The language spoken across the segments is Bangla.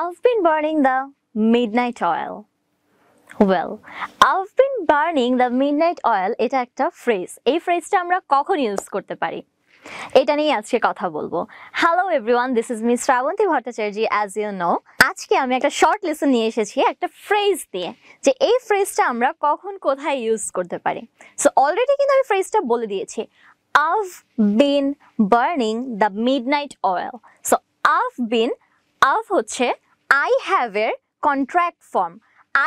I've been burning the midnight oil. Well, I've been burning the midnight oil এটা একটা phrase. এই phrase টা আমরা কখন ইউজ করতে পারি এটা নিয়ে আজকে কথা বলবো। Hello everyone, this is me Shrabanti Bhattacharjee. As you know, আজকে আমি একটা শর্ট লেসন নিয়ে এসেছি একটা ফ্রেজ দিয়ে, যে এই ফ্রেজটা আমরা কখন কোথায় ইউজ করতে পারি। সো অলরেডি কিন্তু আমি ফ্রেজটা বলে দিয়েছি, I've been burning the midnight oil. So I've been, I've হচ্ছে I have এর contract form.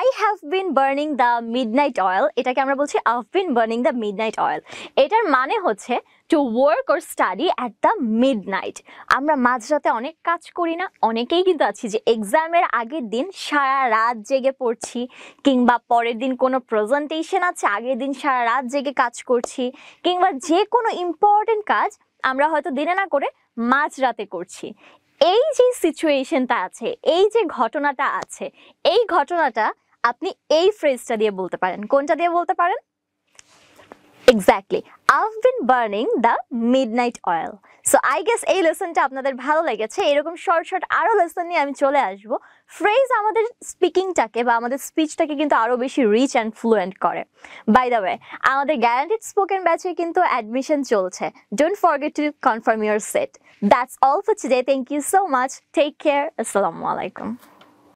I have been burning the midnight oil, এটাকে আমরা বলছি I've been burning the midnight oil. এটার মানে হচ্ছে to work or study at the midnight. আমরা মাঝরাতে অনেক কাজ করি না, অনেকেই কিন্তু আছি যে এক্সামের আগের দিন সারা রাত জেগে পড়ছি, কিংবা পরের দিন কোনো প্রেজেন্টেশন আছে আগের দিন সারা রাত জেগে কাজ করছি, কিংবা যে কোনো ইম্পর্টেন্ট কাজ আমরা হয়তো দিনে না করে মাঝরাতে করছি। এই যে সিচুয়েশনটা আছে, এই যে ঘটনাটা আছে, এই ঘটনাটা আপনি এই ফ্রেজটা দিয়ে বলতে পারেন। কোনটা দিয়ে বলতে পারেন? Exactly, I've been burning the midnight oil. So I guess এই লেসনটা আপনাদের ভালো লেগেছে। এরকম শর্ট শর্ট আরও লেসন নিয়ে আমি চলে আসবো। ফ্রেজ আমাদের স্পিকিংটাকে বা আমাদের স্পিচটাকে কিন্তু আরও বেশি রিচ অ্যান্ড ফ্লুয়েন্ট করে। বাই দ্য ওয়ে, আমাদের গ্যারান্টিড স্পোকেন ব্যাচে কিন্তু অ্যাডমিশন চলছে। Don't forget to confirm your seat. That's all for today. Thank you so much, take care, আসসালামু আলাইকুম।